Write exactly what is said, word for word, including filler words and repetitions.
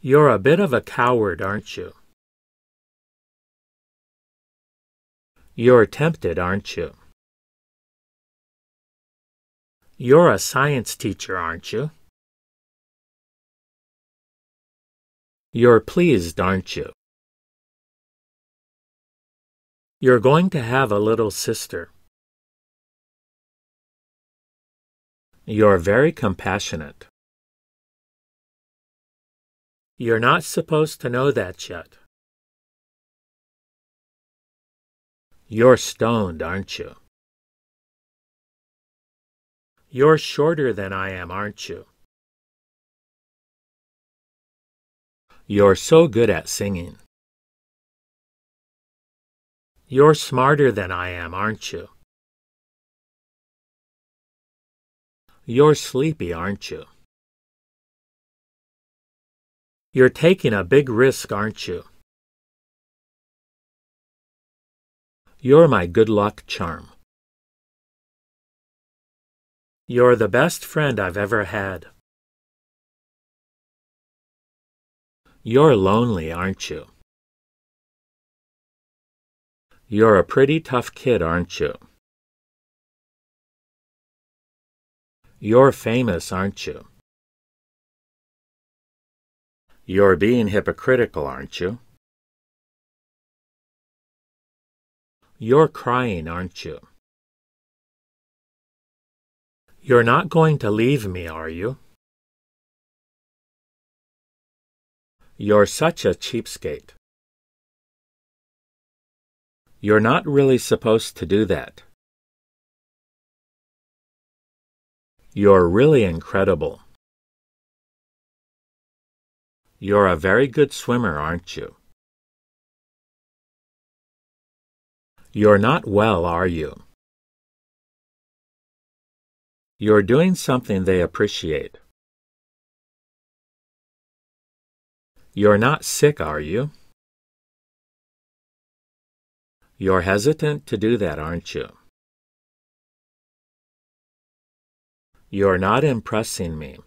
You're a bit of a coward, aren't you? You're tempted, aren't you? You're a science teacher, aren't you? You're pleased, aren't you? You're going to have a little sister. You're very compassionate. You're not supposed to know that yet. You're stoned, aren't you? You're shorter than I am, aren't you? You're so good at singing. You're smarter than I am, aren't you? You're sleepy, aren't you? You're taking a big risk, aren't you? You're my good luck charm. You're the best friend I've ever had. You're lonely, aren't you? You're a pretty tough kid, aren't you? You're famous, aren't you? You're being hypocritical, aren't you? You're crying, aren't you? You're not going to leave me, are you? You're such a cheapskate. You're not really supposed to do that. You're really incredible. You're a very good swimmer, aren't you? You're not well, are you? You're doing something they appreciate. You're not sick, are you? You're hesitant to do that, aren't you? You're not impressing me.